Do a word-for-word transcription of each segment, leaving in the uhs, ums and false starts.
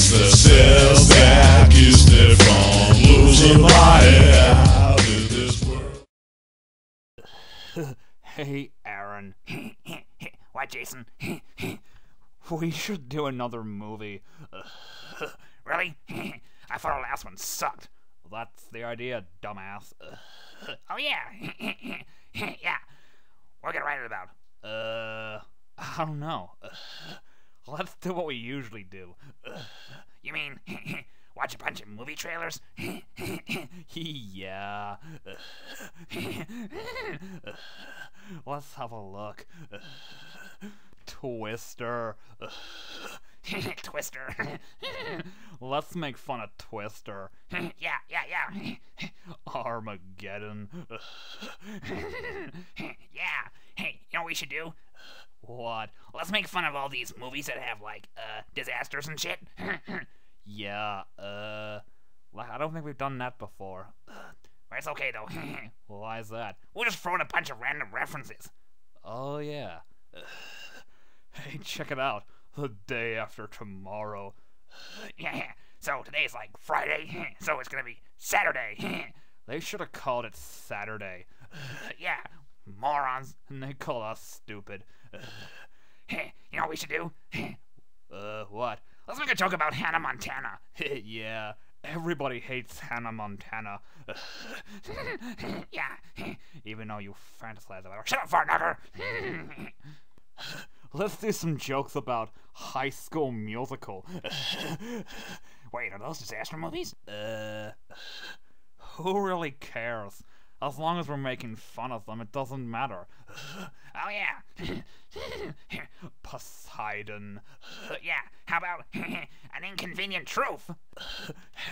It's the cells that keeps me from losing my head out in this world. Hey, Aaron. What, Jason? We should do another movie. Really? I thought our last one sucked. That's the idea, dumbass. Oh, yeah. Yeah. We'll get right about. Uh, I don't know. Let's do what we usually do. You mean watch a bunch of movie trailers? Yeah. Let's have a look. Twister. Twister. Let's make fun of Twister. Yeah, yeah, yeah. Armageddon. Yeah. Hey, you know what we should do? What? Let's make fun of all these movies that have, like, uh, disasters and shit. Yeah, uh, I don't think we've done that before. Well, it's okay, though. Why is that? We'll just throw in a bunch of random references. Oh, yeah. Hey, check it out. The day after tomorrow. Yeah, so today's, like, Friday, so it's gonna be Saturday. They should have called it Saturday. Yeah. Morons, and they call us stupid. You know what we should do? Uh, what? Let's make a joke about Hannah Montana. Yeah, everybody hates Hannah Montana. Yeah, even though you fantasize about her. Shut up, fart knocker! Let's do some jokes about High School Musical. Wait, are those disaster movies? Uh, who really cares? As long as we're making fun of them, it doesn't matter. Oh, yeah. Poseidon. Yeah, how about An Inconvenient Truth?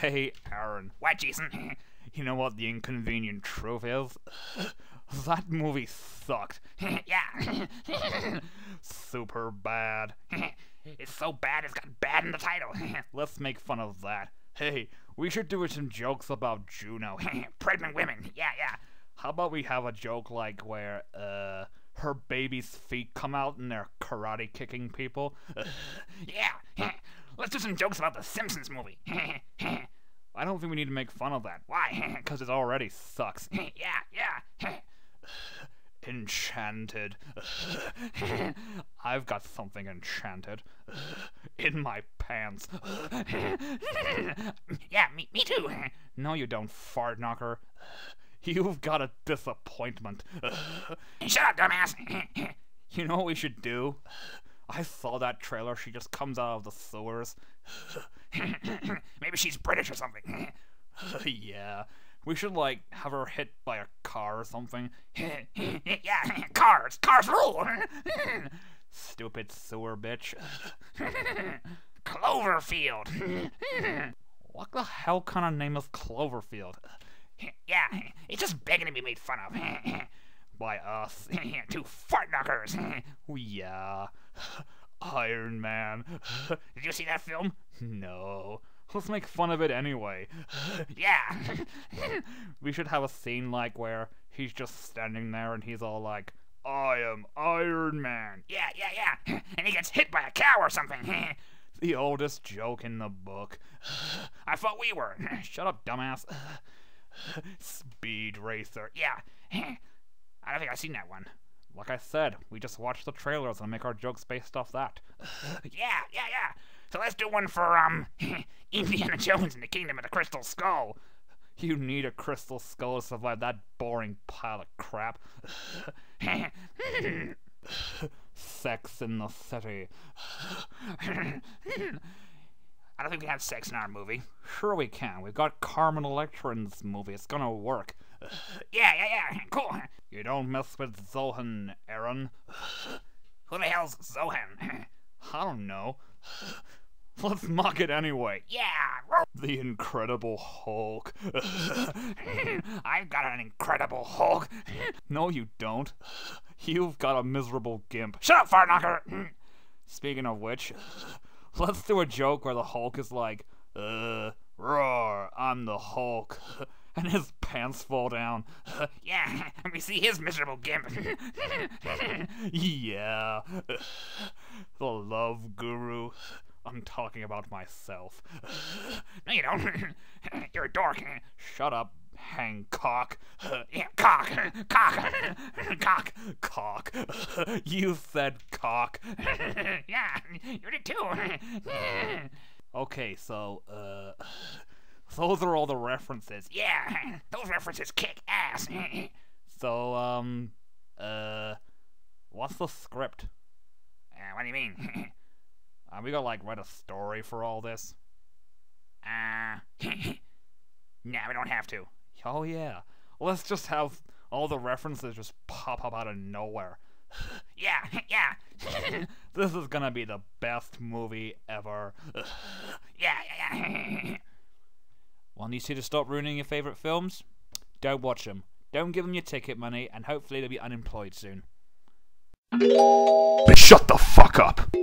Hey, Aaron. What, Jason? You know what The Inconvenient Truth is? That movie sucked. Yeah. Super bad. It's so bad it's got bad in the title. Let's make fun of that. Hey, we should do some jokes about Juno. Pregnant women, yeah, yeah. How about we have a joke like where, uh, her baby's feet come out and they're karate kicking people? Yeah, let's do some jokes about the Simpsons movie. I don't think we need to make fun of that. Why? Because it already sucks. Yeah, yeah. Enchanted. I've got something enchanted in my pants. Yeah, me, me too. No, you don't, fart knocker. You've got a disappointment. Shut up, dumbass. You know what we should do? I saw that trailer. She just comes out of the sewers. Maybe she's British or something. Yeah. We should, like, have her hit by a car or something. Yeah, cars! Cars rule! Stupid sewer bitch. Cloverfield! What the hell kind of name is Cloverfield? Yeah, it's just begging to be made fun of. By us. Two fart knockers! Yeah. Iron Man. Did you see that film? No. Let's make fun of it anyway. Yeah. We should have a scene like where he's just standing there and he's all like, I am Iron Man. Yeah, yeah, yeah. And he gets hit by a cow or something. The oldest joke in the book. I thought we were. Shut up, dumbass. Speed Racer. Yeah. I don't think I've seen that one. Like I said, we just watch the trailers and make our jokes based off that. Yeah, yeah, yeah. So let's do one for, um, Indiana Jones and the Kingdom of the Crystal Skull. You need a crystal skull to survive that boring pile of crap. Sex in the City. I don't think we have sex in our movie. Sure we can. We've got Carmen Electra in this movie. It's gonna work. Yeah, yeah, yeah. Cool. You don't mess with Zohan, Aaron. Who the hell's Zohan? I don't know. Let's mock it anyway. Yeah! The Incredible Hulk. I've got an Incredible Hulk. No, you don't. You've got a miserable gimp. Shut up, fart knocker! Speaking of which, let's do a joke where the Hulk is like, Uh, roar, I'm the Hulk. And his pants fall down. Yeah, and we see his miserable gimp. Yeah. The Love Guru. I'm talking about myself. No, you don't. You're a dork. Shut up, Hancock. Yeah, cock. Cock. Cock. Cock. You said cock. Yeah, you did too. Okay, so, uh... those are all the references. Yeah, those references kick ass. So, um... Uh... what's the script? Uh, what do you mean? Are we gonna, like, write a story for all this? Uh... Nah, we don't have to. Oh, yeah. Let's just have all the references just pop up out of nowhere. Yeah, yeah. This is gonna be the best movie ever. Yeah, yeah, yeah. Want you two to stop ruining your favorite films? Don't watch them. Don't give them your ticket money, and hopefully they'll be unemployed soon. Shut the fuck up!